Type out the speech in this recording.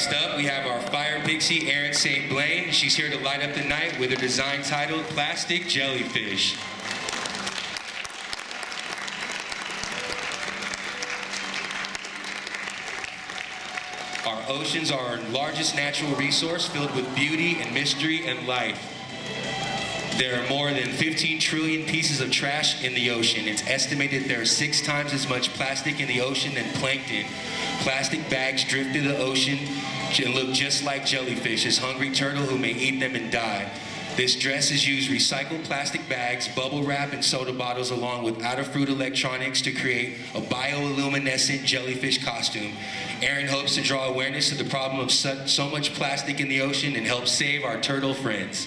Next up, we have our fire pixie, Erin St. Blaine. She's here to light up the night with her design titled Plastic Jellyfish. Our oceans are our largest natural resource, filled with beauty and mystery and life. There are more than 15 trillion pieces of trash in the ocean. It's estimated there are 6 times as much plastic in the ocean than plankton. Plastic bags drift through the ocean and look just like jellyfish, this hungry turtle who may eat them and die. This dress has used recycled plastic bags, bubble wrap, and soda bottles along with Adafruit electronics to create a bioluminescent jellyfish costume. Erin hopes to draw awareness to the problem of so much plastic in the ocean and help save our turtle friends.